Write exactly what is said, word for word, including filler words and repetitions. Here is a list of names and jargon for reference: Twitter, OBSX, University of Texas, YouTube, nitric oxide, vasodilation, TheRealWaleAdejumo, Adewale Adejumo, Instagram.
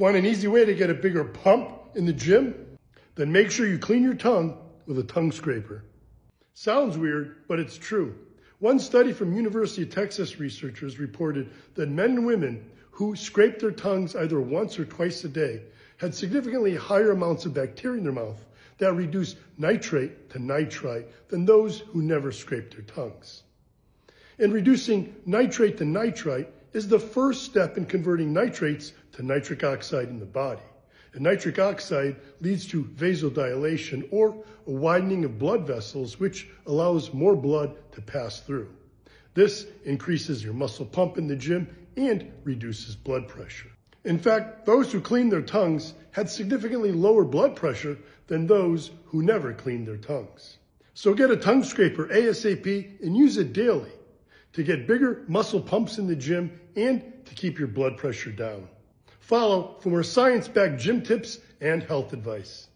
Want an easy way to get a bigger pump in the gym? Then make sure you clean your tongue with a tongue scraper. Sounds weird, but it's true. One study from University of Texas researchers reported that men and women who scraped their tongues either once or twice a day had significantly higher amounts of bacteria in their mouth that reduced nitrate to nitrite than those who never scraped their tongues. And reducing nitrate to nitrite is the first step in converting nitrates to nitric oxide in the body. And nitric oxide leads to vasodilation, or a widening of blood vessels, which allows more blood to pass through. This increases your muscle pump in the gym and reduces blood pressure. In fact, those who cleaned their tongues had significantly lower blood pressure than those who never cleaned their tongues. So get a tongue scraper ASAP and use it daily to get bigger muscle pumps in the gym and to keep your blood pressure down. Follow for more science-backed gym tips and health advice.